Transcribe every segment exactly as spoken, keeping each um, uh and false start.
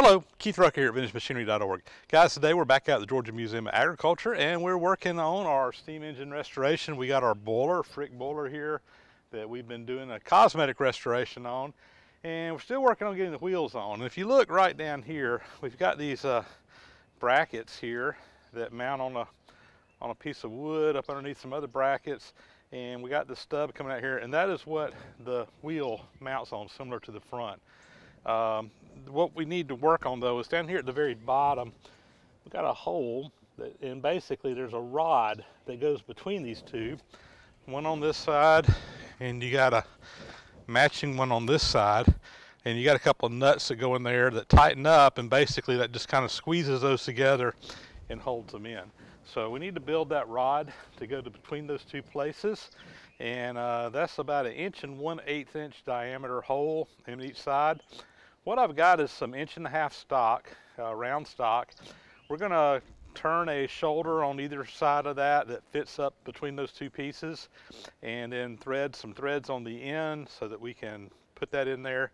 Hello, Keith Rucker here at vintage machinery dot org. Guys, today we're back out at the Georgia Museum of Agriculture and we're working on our steam engine restoration. We got our boiler, Frick boiler here that we've been doing a cosmetic restoration on, and we're still working on getting the wheels on. And if you look right down here, we've got these uh, brackets here that mount on a, on a piece of wood up underneath some other brackets, and we got the stub coming out here, and that is what the wheel mounts on, similar to the front. Um, what we need to work on though is down here at the very bottom, we've got a hole that, and basically there's a rod that goes between these two, one on this side, and you got a matching one on this side, and you got a couple of nuts that go in there that tighten up, and basically that just kind of squeezes those together and holds them in. So we need to build that rod to go to between those two places, and uh, that's about an inch and one-eighth inch diameter hole in each side. What I've got is some inch and a half stock, uh, round stock. We're going to turn a shoulder on either side of that that fits up between those two pieces, and then thread some threads on the end so that we can put that in there,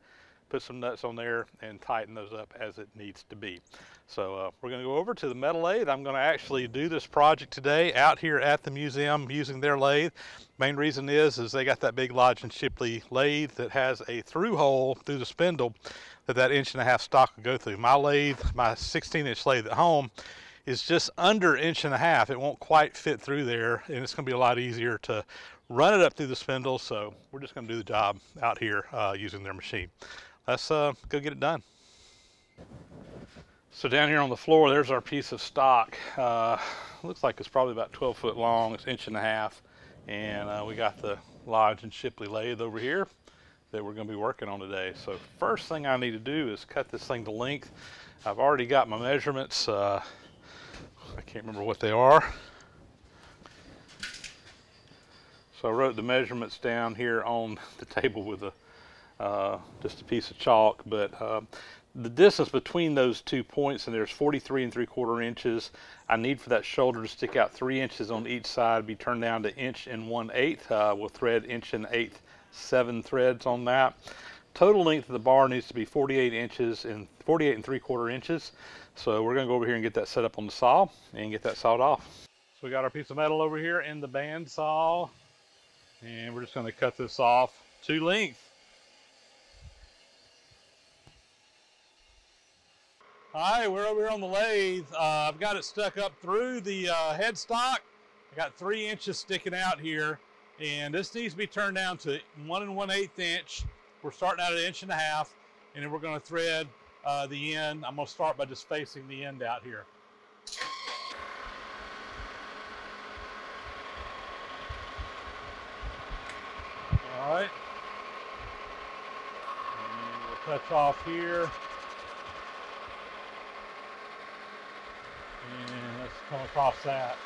put some nuts on there, and tighten those up as it needs to be. So uh, we're going to go over to the metal lathe. I'm going to actually do this project today out here at the museum using their lathe. Main reason is is they got that big Lodge and Shipley lathe that has a through hole through the spindle that that inch and a half stock will go through. My lathe, my sixteen inch lathe at home, is just under inch and a half. It won't quite fit through there, and it's going to be a lot easier to run it up through the spindle. So we're just going to do the job out here uh, using their machine. Let's uh, go get it done. So down here on the floor, there's our piece of stock. Uh, looks like it's probably about twelve foot long. It's inch and a half. And uh, we got the Lodge and Shipley lathe over here that we're going to be working on today. So first thing I need to do is cut this thing to length. I've already got my measurements. Uh, I can't remember what they are. So I wrote the measurements down here on the table with a Uh, just a piece of chalk, but uh, the distance between those two points, and there's forty-three and three quarter inches. I need for that shoulder to stick out three inches on each side, be turned down to inch and one eighth. Uh, we'll thread inch and eighth, seven threads on that. Total length of the bar needs to be forty-eight inches and forty-eight and three quarter inches. So we're going to go over here and get that set up on the saw and get that sawed off. So we got our piece of metal over here in the band saw, and we're just going to cut this off to length. All right, we're over here on the lathe. Uh, I've got it stuck up through the uh, headstock. I got three inches sticking out here, and this needs to be turned down to one and one eighth inch. We're starting out at an inch and a half, and then we're gonna thread uh, the end. I'm gonna start by just facing the end out here. All right, and we'll touch off here. And let's come across that.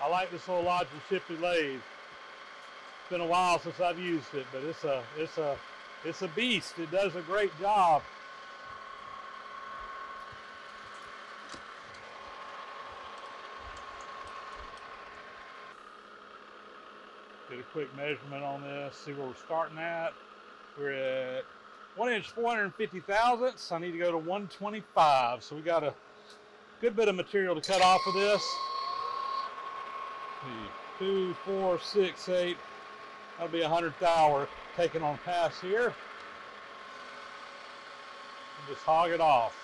I like this little Lodge and Shipley lathe. It's been a while since I've used it, but it's a it's a it's a beast. It does a great job. Get a quick measurement on this, see where we're starting at. We're at one inch, four hundred fifty thousandths. I need to go to one twenty-five. So we got a good bit of material to cut off of this. Two, four, six, eight. That'll be a hundredth hour taken on pass here. And just hog it off.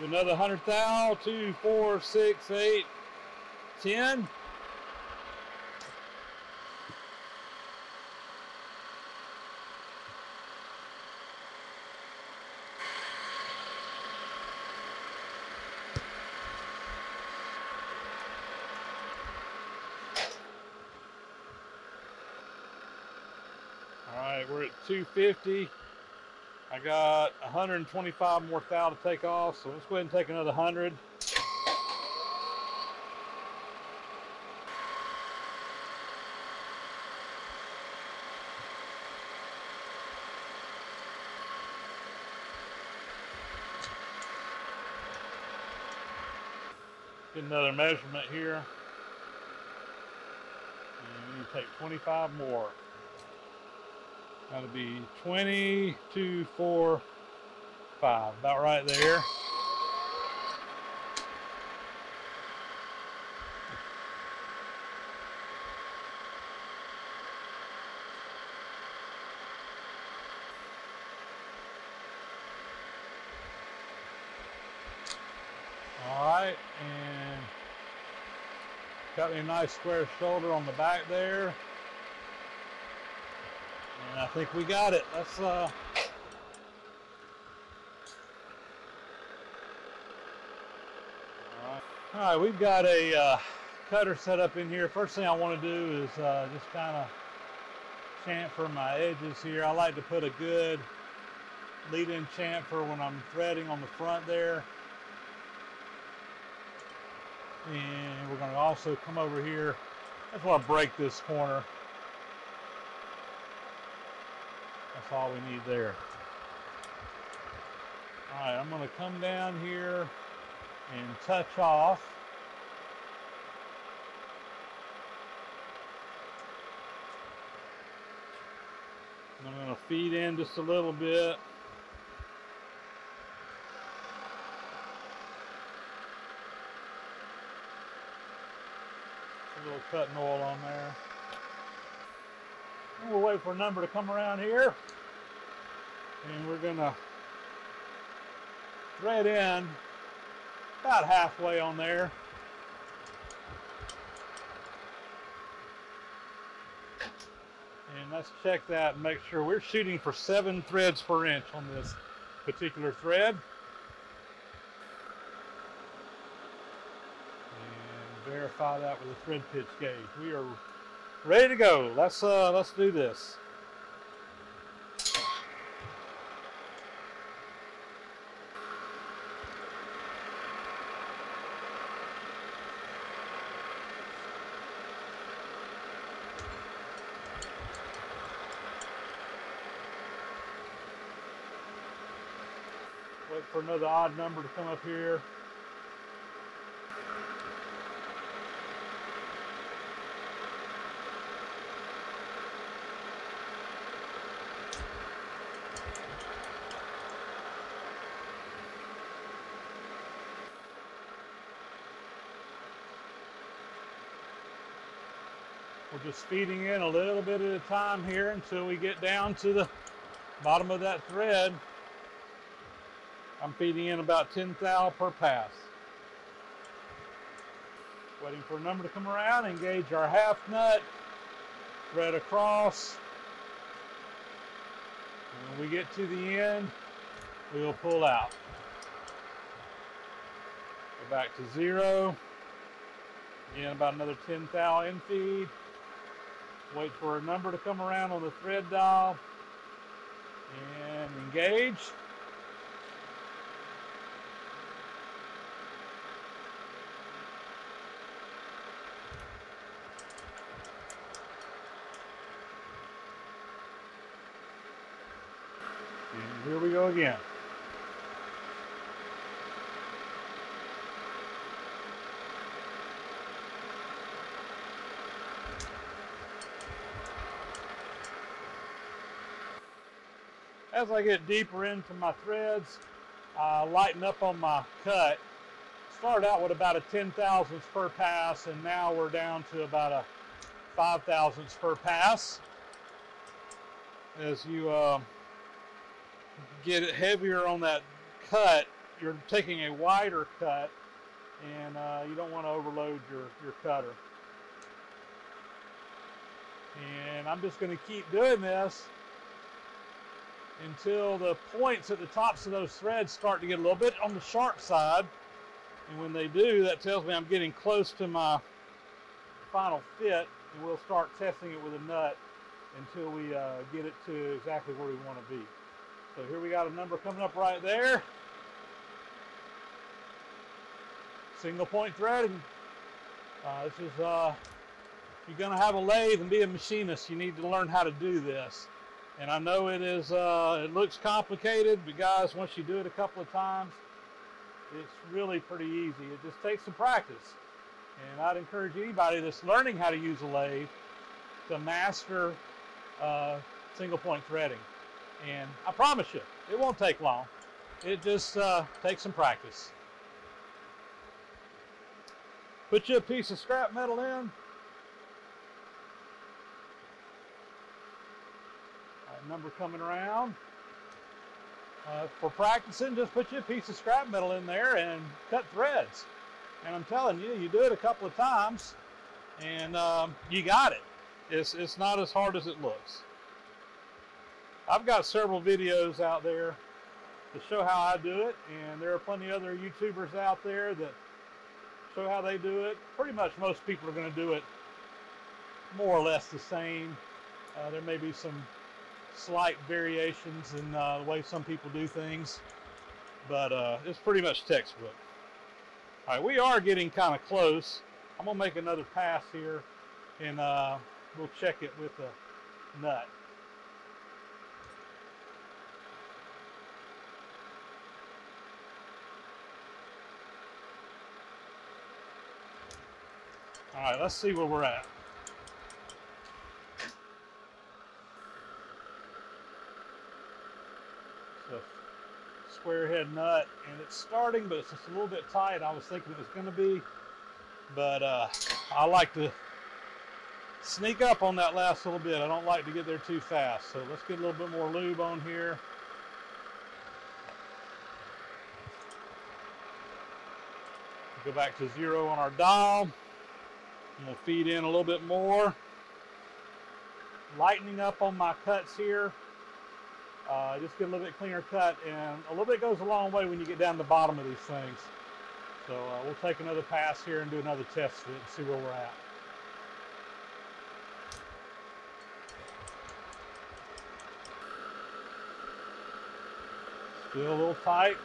Another hundred thou, two, four, six, eight, ten. All right, we're at two fifty. I got one hundred twenty-five more thou to take off, so let's go ahead and take another hundred. Get another measurement here. And you take twenty-five more. That'll be twenty-two, four, five. About right there. And got me a nice square shoulder on the back there, and I think we got it. Let's uh all right, all right we've got a uh, cutter set up in here. First thing I want to do is uh, just kind of chamfer my edges here. I like to put a good lead-in chamfer when I'm threading on the front there. And we're going to also come over here. I just want to break this corner. That's all we need there. All right, I'm going to come down here and touch off. I'm going to feed in just a little bit. Cutting oil on there. And we'll wait for a number to come around here, and we're gonna thread in about halfway on there. And let's check that and make sure we're shooting for seven threads per inch on this particular thread. Verify that with a thread pitch gauge. We are ready to go. Let's uh, let's do this. Wait for another odd number to come up here. We're just feeding in a little bit at a time here until we get down to the bottom of that thread. I'm feeding in about ten thou per pass. Waiting for a number to come around, engage our half nut, thread across. And when we get to the end, we'll pull out. Go back to zero. Again, about another ten thou in feed. Wait for a number to come around on the thread dial and engage. And here we go again. As I get deeper into my threads, I lighten up on my cut. Start out with about a ten thousandths per pass, and now we're down to about a five thousandths per pass. As you uh, get heavier on that cut, you're taking a wider cut, and uh, you don't want to overload your, your cutter. And I'm just going to keep doing this until the points at the tops of those threads start to get a little bit on the sharp side. And when they do, that tells me I'm getting close to my final fit, and we'll start testing it with a nut until we uh, get it to exactly where we want to be. So here we got a number coming up right there. Single point threading. Uh, this is, uh, if you're gonna have a lathe and be a machinist, you need to learn how to do this. And I know it is, uh, it looks complicated, but guys, once you do it a couple of times, It's really pretty easy. It just takes some practice. And I'd encourage anybody that's learning how to use a lathe to master uh, single point threading. And I promise you, it won't take long. It just uh, takes some practice. Put you a piece of scrap metal in. That number coming around. Uh, for practicing, just put you a piece of scrap metal in there and cut threads. And I'm telling you, you do it a couple of times and um, you got it. It's, it's not as hard as it looks. I've got several videos out there to show how I do it, and there are plenty of other YouTubers out there that show how they do it. Pretty much most people are going to do it more or less the same. Uh, there may be some slight variations in uh, the way some people do things, but uh, it's pretty much textbook. All right, we are getting kind of close. I'm gonna make another pass here, and uh, we'll check it with a nut. All right, let's see where we're at. Square head nut, and it's starting, but it's just a little bit tight. I was thinking it was going to be, but uh, I like to sneak up on that last little bit. I don't like to get there too fast, so let's get a little bit more lube on here. Go back to zero on our dial, and we'll feed in a little bit more. Lightening up on my cuts here. Uh, just get a little bit cleaner cut, and a little bit goes a long way when you get down to the bottom of these things. So uh, we'll take another pass here and do another test of it and see where we're at. Still a little tight.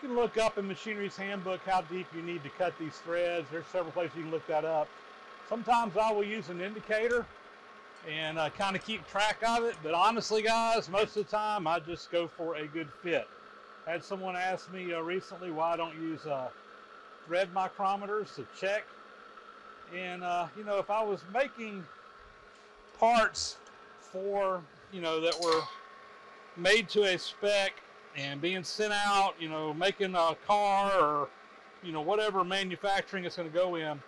You can look up in Machinery's Handbook how deep you need to cut these threads. There's several places you can look that up. Sometimes I will use an indicator and uh, kind of keep track of it, but honestly guys, most of the time I just go for a good fit. I had someone ask me uh, recently why I don't use uh, thread micrometers to check, and uh, you know, if I was making parts for, you know, that were made to a spec and being sent out, you know, making a car or, you know, whatever manufacturing it's going to go in,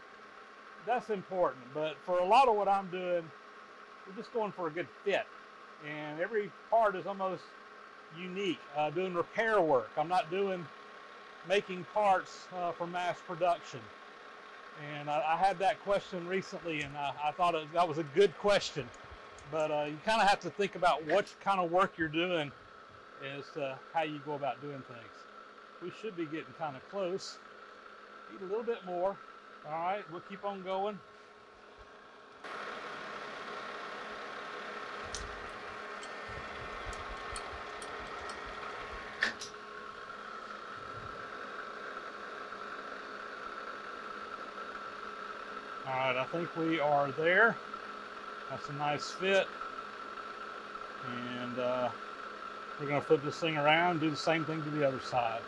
that's important. But for a lot of what I'm doing, we're just going for a good fit, and every part is almost unique. Uh, doing repair work, I'm not doing making parts uh, for mass production. And I, I had that question recently, and I, I thought it, that was a good question. But uh, you kind of have to think about what kind of work you're doing as to how you go about doing things. We should be getting kind of close. Need a little bit more. All right, we'll keep on going. All right, I think we are there. That's a nice fit. And uh, we're gonna flip this thing around and do the same thing to the other side.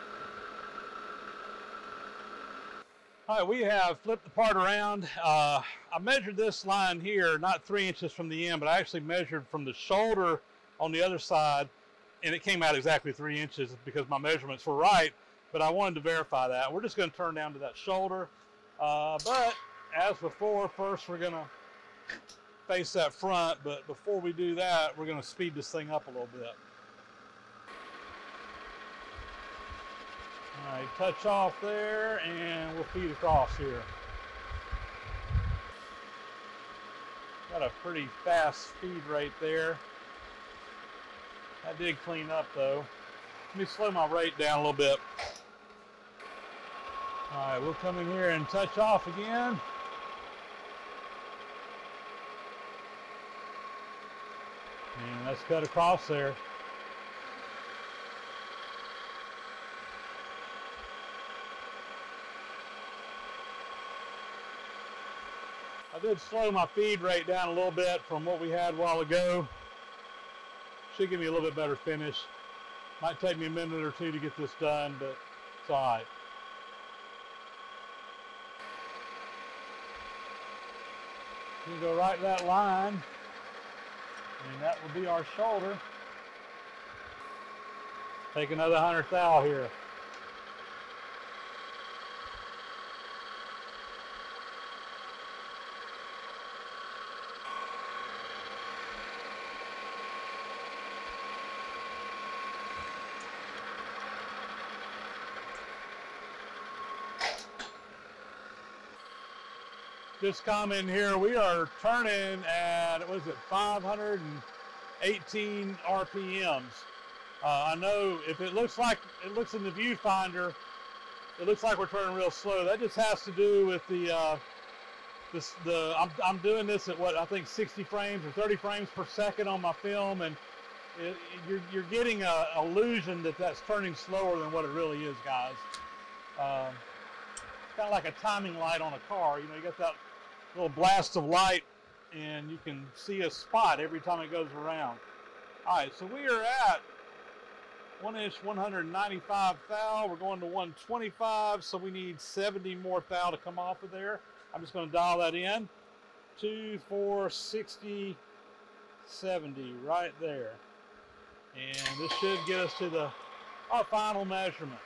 All right, we have flipped the part around. Uh, I measured this line here, not three inches from the end, but I actually measured from the shoulder on the other side, and it came out exactly three inches because my measurements were right, but I wanted to verify that. We're just gonna turn down to that shoulder, uh, but as before, first we're gonna face that front, but before we do that, we're gonna speed this thing up a little bit. All right, touch off there, and we'll feed across here. Got a pretty fast feed right there. I did clean up though. Let me slow my rate down a little bit. All right, we'll come in here and touch off again. And let's cut across there. I did slow my feed rate down a little bit from what we had a while ago. Should give me a little bit better finish. Might take me a minute or two to get this done, but it's all right. You go right to that line, and that will be our shoulder. Take another hundred thou here. Just comment here, we are turning at, what is it, five hundred eighteen R P Ms. Uh, I know if it looks like, it looks in the viewfinder, it looks like we're turning real slow. That just has to do with the, uh, this, the I'm, I'm doing this at what, I think sixty frames or thirty frames per second on my film, and it, you're, you're getting an illusion that that's turning slower than what it really is, guys. Uh, it's kind of like a timing light on a car. You know, you got that little blast of light, and you can see a spot every time it goes around. All right, so we are at one inch, one hundred ninety-five thou. We're going to one twenty-five, so we need seventy more thou to come off of there. I'm just going to dial that in. two, four, sixty, seventy, right there. And this should get us to the our final measurement.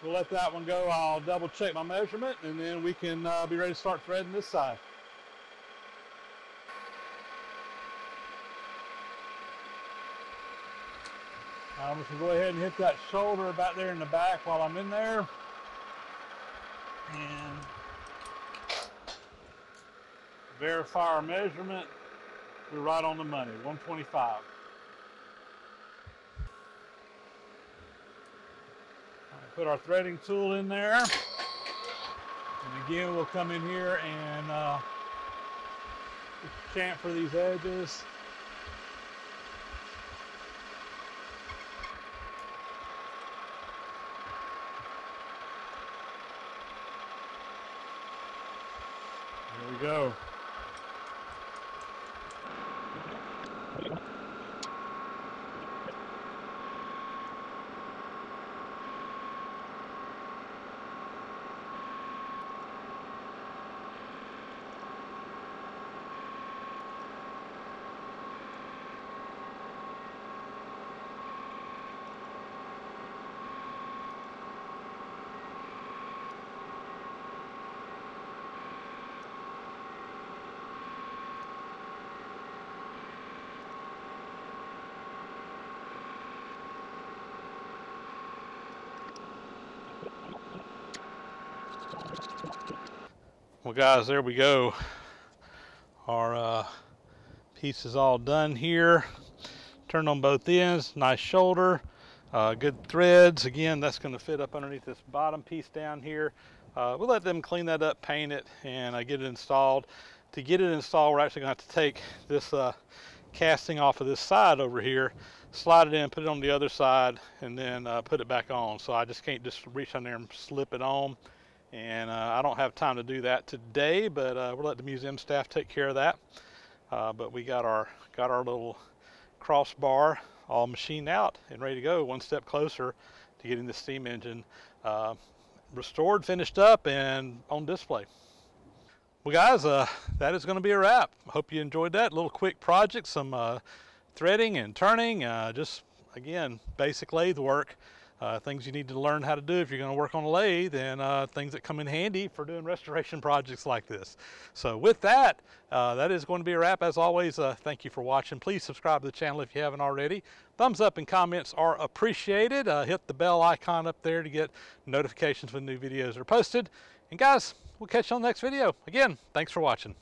We'll let that one go. I'll double check my measurement, and then we can uh, be ready to start threading this side. I'm just going to go ahead and hit that shoulder about there in the back while I'm in there. And verify our measurement. We're right on the money, one twenty-five. Put our threading tool in there, and again we'll come in here and uh, chamfer these edges. There we go. Well, guys, there we go. Our uh, piece is all done here. Turned on both ends, nice shoulder, uh, good threads. Again, that's going to fit up underneath this bottom piece down here. Uh, we'll let them clean that up, paint it, and uh, get it installed. To get it installed, we're actually going to have to take this uh, casting off of this side over here, slide it in, put it on the other side, and then uh, put it back on. So I just can't just reach on there and slip it on. And uh, I don't have time to do that today, but uh, we'll let the museum staff take care of that. Uh, but we got our got our little crossbar all machined out and ready to go. One step closer to getting the steam engine uh, restored, finished up, and on display. Well, guys, uh, that is going to be a wrap. Hope you enjoyed that little quick project, some uh, threading and turning. Uh, just again, basic lathe work. Uh, things you need to learn how to do if you're going to work on a lathe, and uh, things that come in handy for doing restoration projects like this. So with that, uh, that is going to be a wrap. As always, uh, thank you for watching. Please subscribe to the channel if you haven't already. Thumbs up and comments are appreciated. Uh, hit the bell icon up there to get notifications when new videos are posted. And guys, we'll catch you on the next video. Again, thanks for watching.